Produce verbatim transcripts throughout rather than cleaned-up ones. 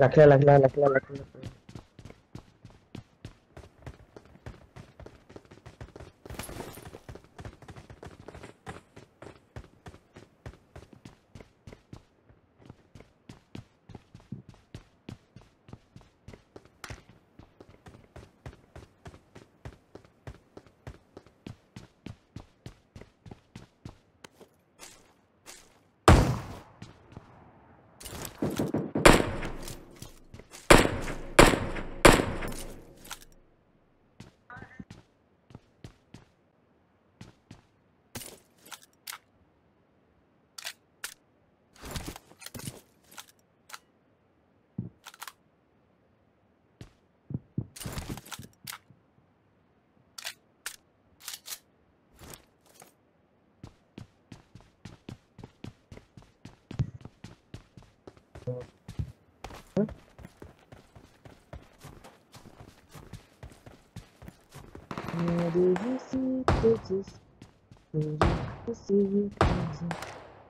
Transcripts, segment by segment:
रख ले रख ले रख ले रख ले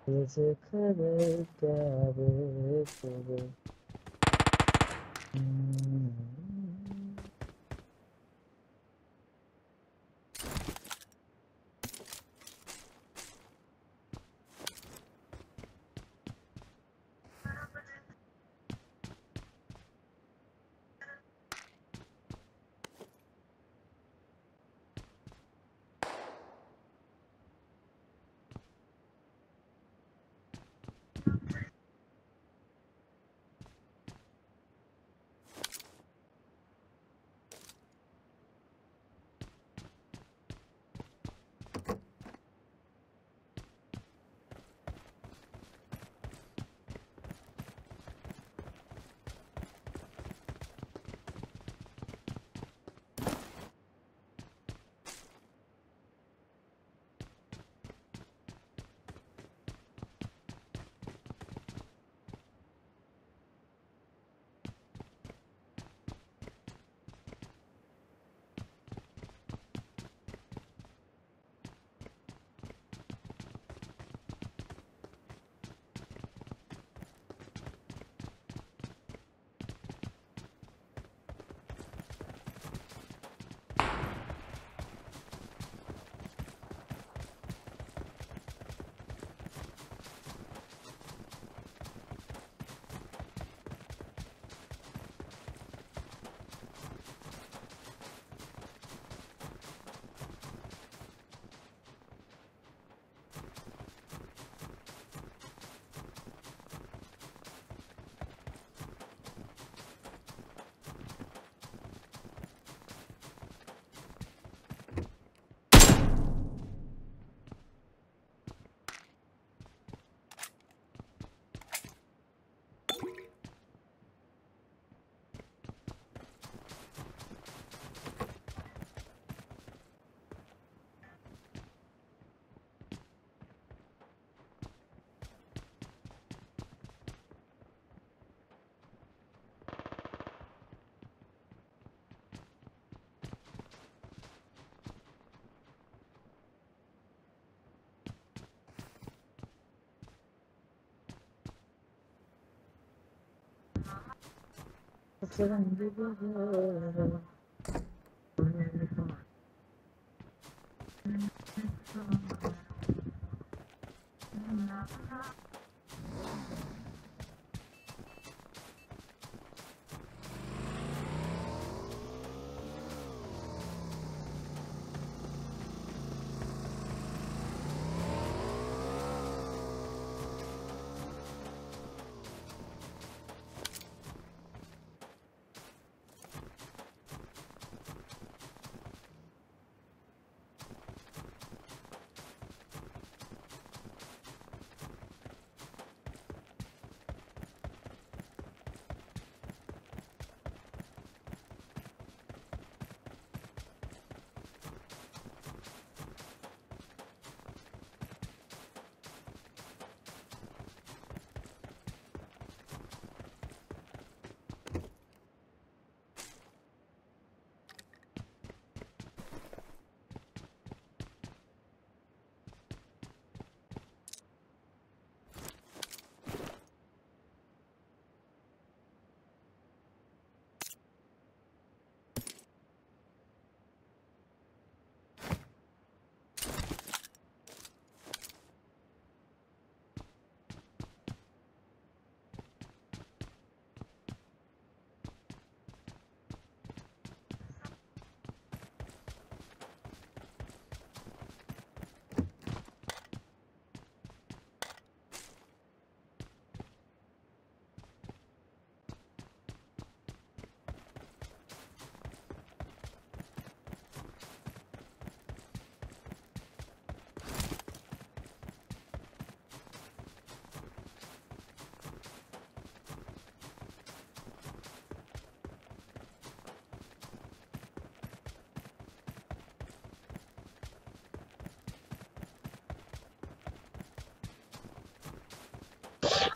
It's a cover, cover, cover. It's a wonderful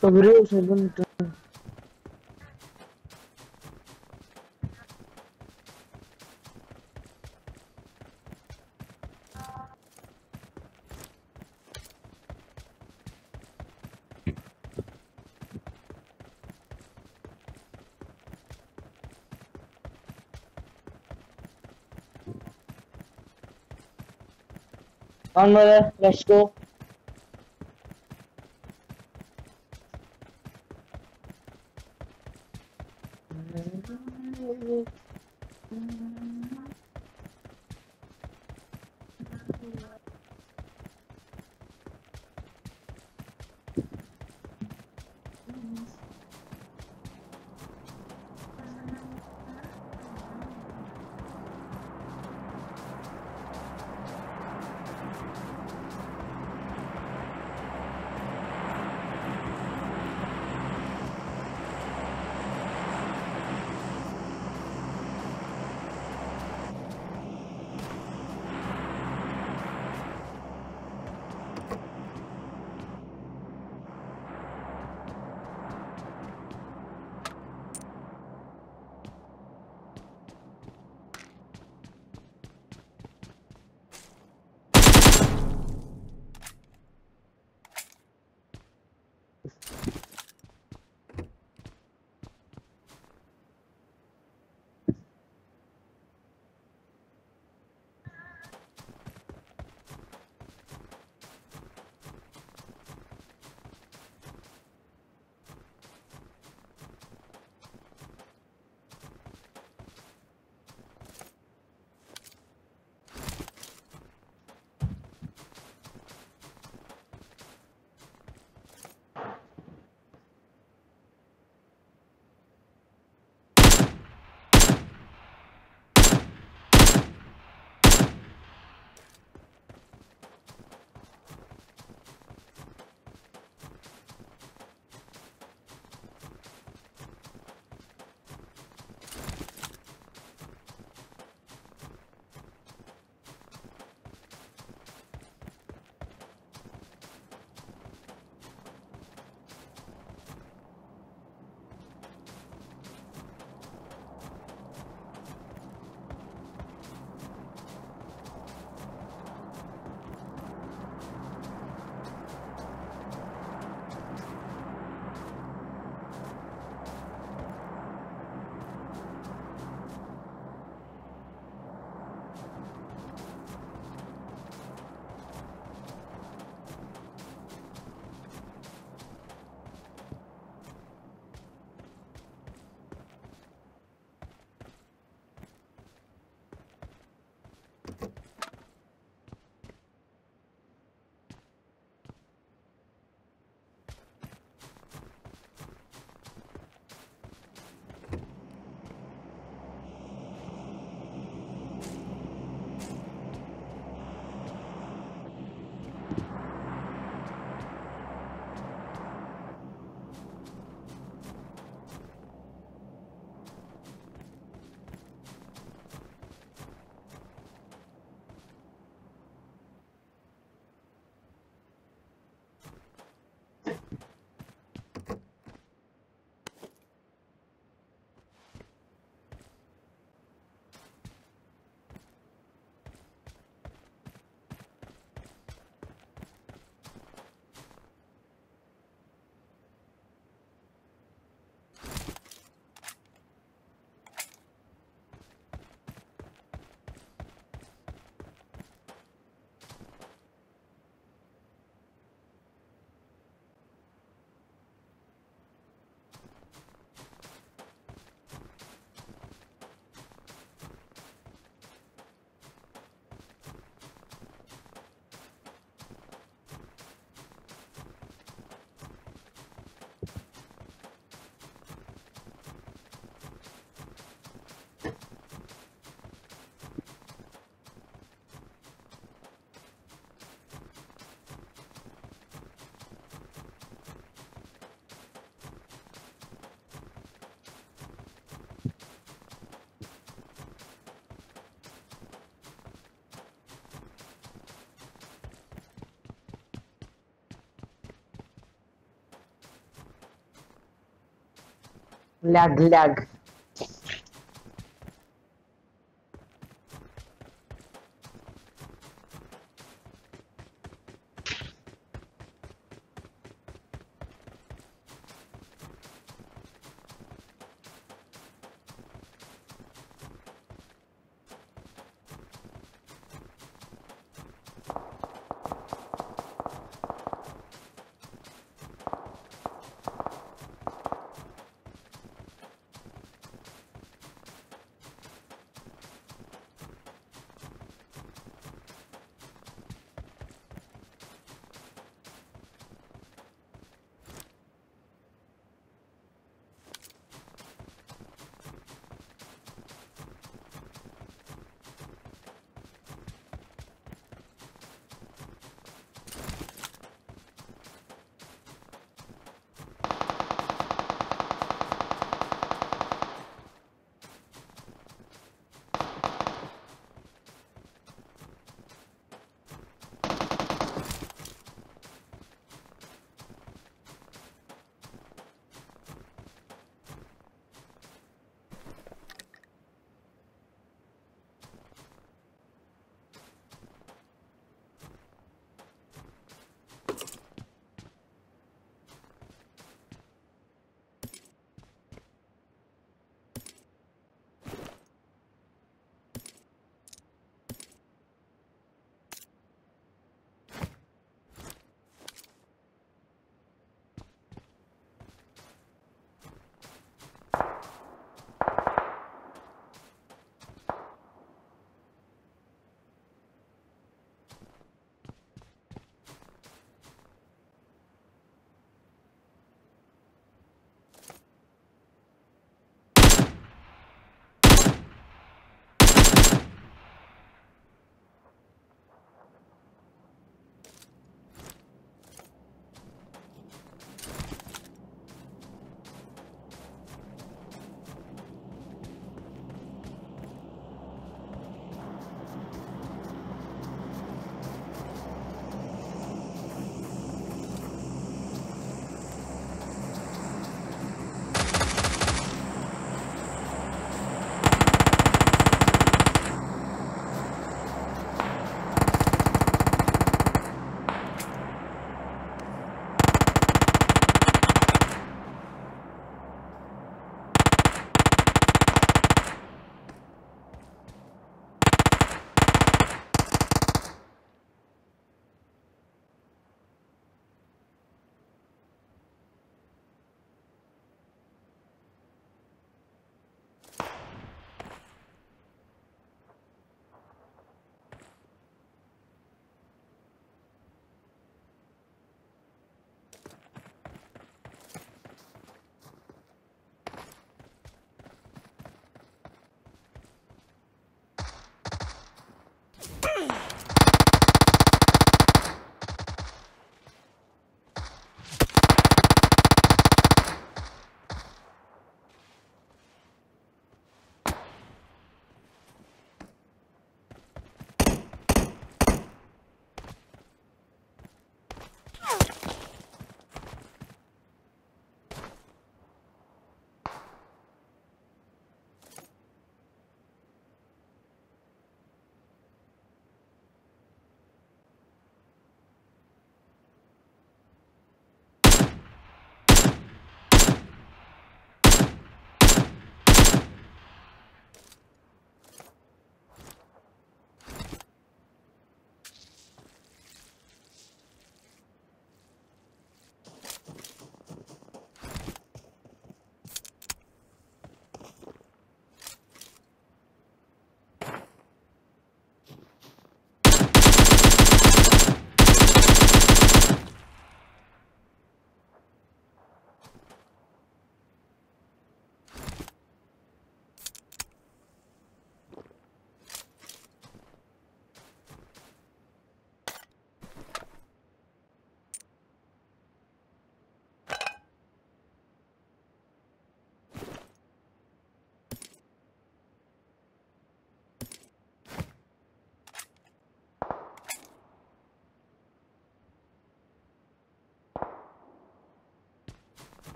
Побрел с одним. On mother, let's go. lag lag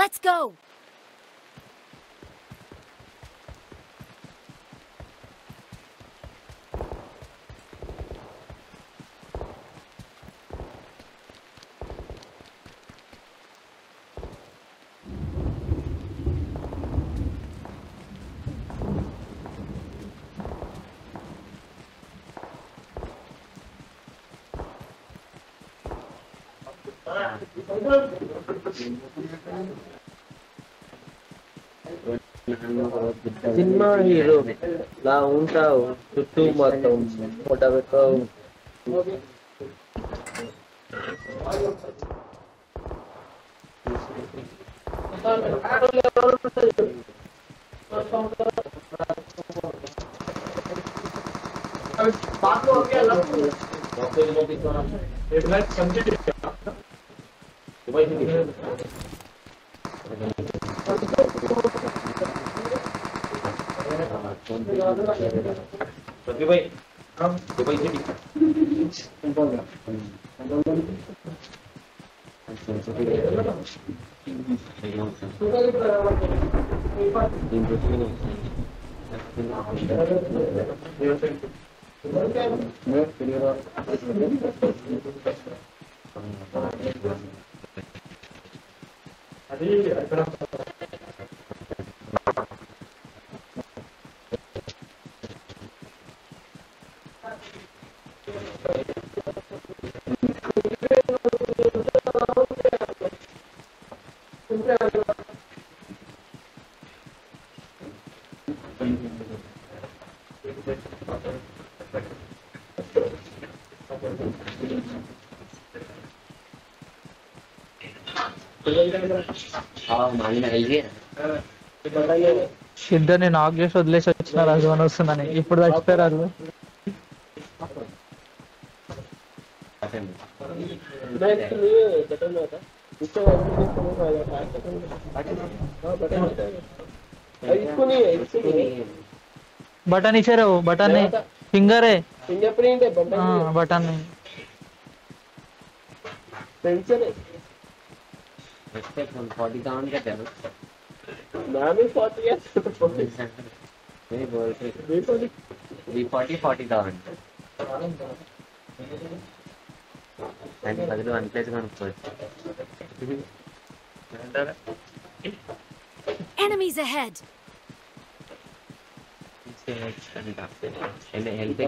Let's go! Sinmahiro, launtaw, tutumatong, modabitaw. Dubai, come, Dubai jadi. ఇద్దరు నేను ఆఫ్ చేసి వదిలేసి వచ్చిన రాజు అని వస్తుందని ఇప్పుడు చచ్చిపోయారు బటన్ ఇచ్చారు బటన్ ఫింగరే finger print button respect on forty down get there mami forty yes forty very good three forty forty down and padlu one place ga unkochu enemies ahead and help it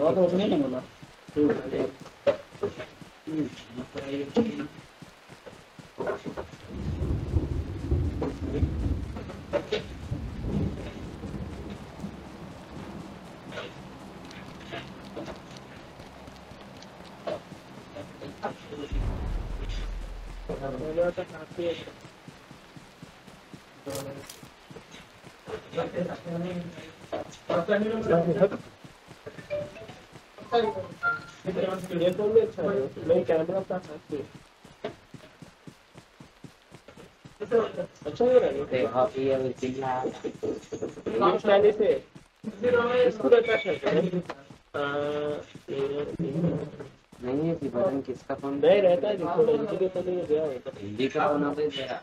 नहीं है button किसका phone नहीं रहता है जिसको लड़की के पहले गया है हिंदी का होना भी मेरा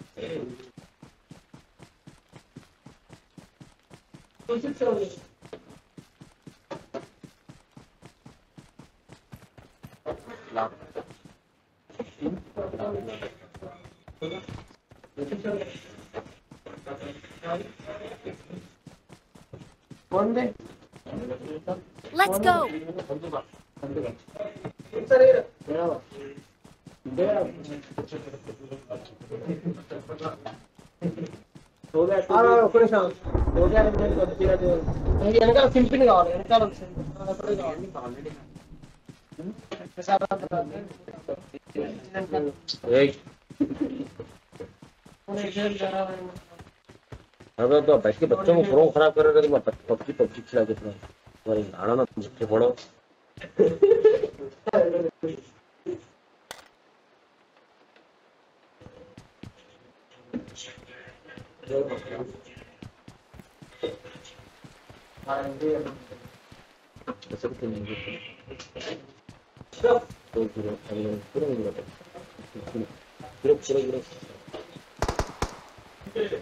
कुछ चल ला कौन दे let's go There, there, there. So that. Ah, no, finish now. So that I'm going to get the. Hey, I'm going to simple it all. I'm going to simple. I'm going to already. Hmm. This is our. Hey. अबे तो बच्चे बच्चों को प्रों खराब कर रहे थे मैं पब्जी पब्जी चला के था वही आना ना मुझे बोलो एक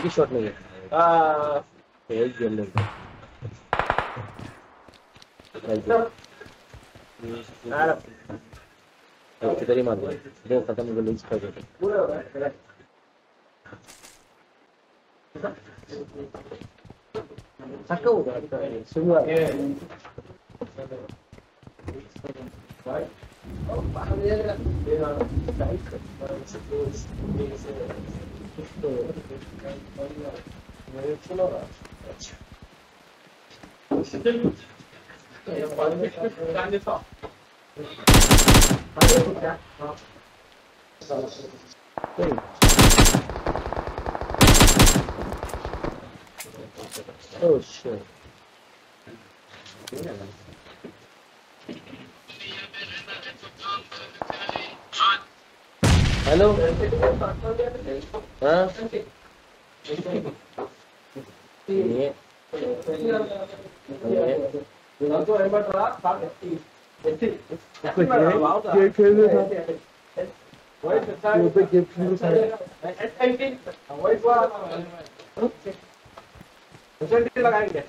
ही शॉट में आ फेल गेम ले यार अब किधर ही मार दो दो खत्म हो लूज कर दो पूरा हो गया सको होगा सुबह और बाहर ले रहा लाइक सपोज प्लीज तो मेरे चलो अच्छा ये पानी में डालने था अरे क्या हां ओह शिट हेलो हां ये ना तो एक बार रहा सात तीस खेल रहा था वही था वो पे गेम खेल रहा था एट नाइनटीन वही हुआ परसेंटेज लगाएंगे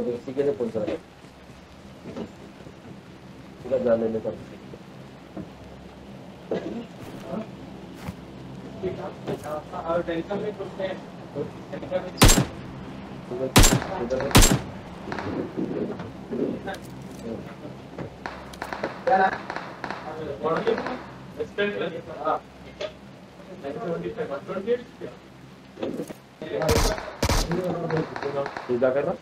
इसी के लिए पूछ रहा है पूरा जान लेने का और टेंशन में कुछ है क्या ना बॉडी एक्सटेंड हां नाइनटीन ट्वेंटी फाइव ट्वेंटी सीधा करना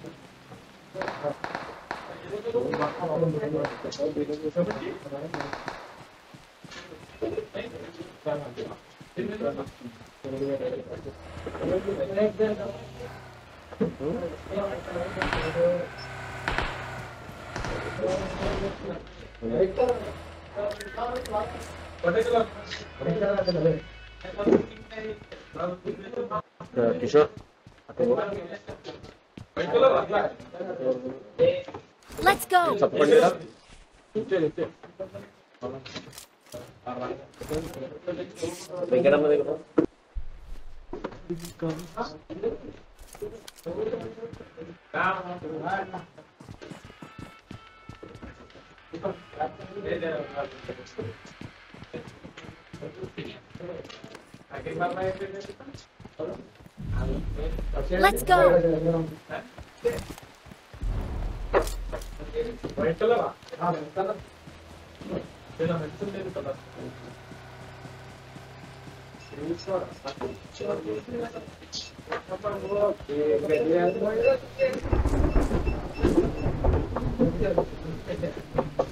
किशोर Let's go. Let's go.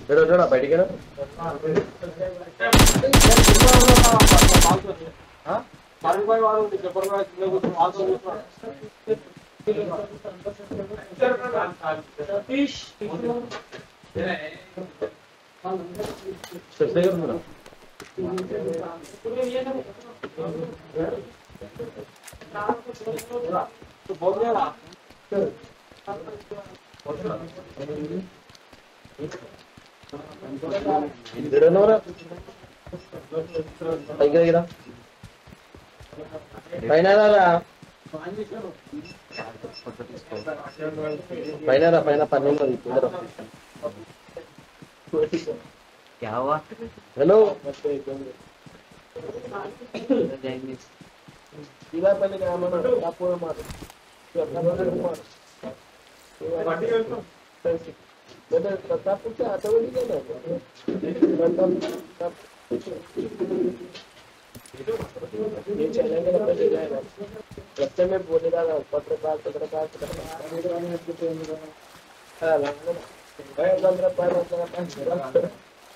Pero jora bhai dikha na भाई वालों के पेपर में लोगों को आंसर होता है सर का आंसर तीस सर देगा ना पूरे ये ना तो बोल रहा सर इधर ना रहा आएगा आएगा Painara Painara Painara Painara क्या हुआ हेलो ये चैलेंज का पेज है लगता है मैं बोलेगा पत्रकार पत्रकार पत्रकार में कुछ है हां भाई अंदर पर मतलब अंदर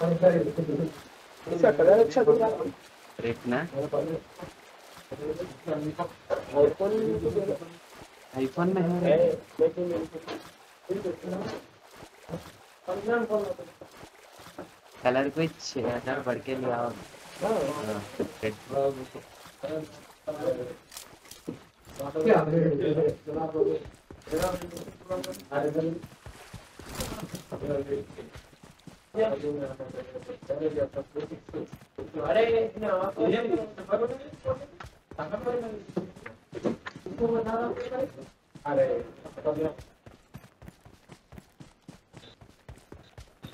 सरकारी इसका कलर अच्छा होगा रेट ना आईफोन आईफोन में है लेकिन अंदर बोलना कलर कुछ बढ़ के लिया हो गया तेरा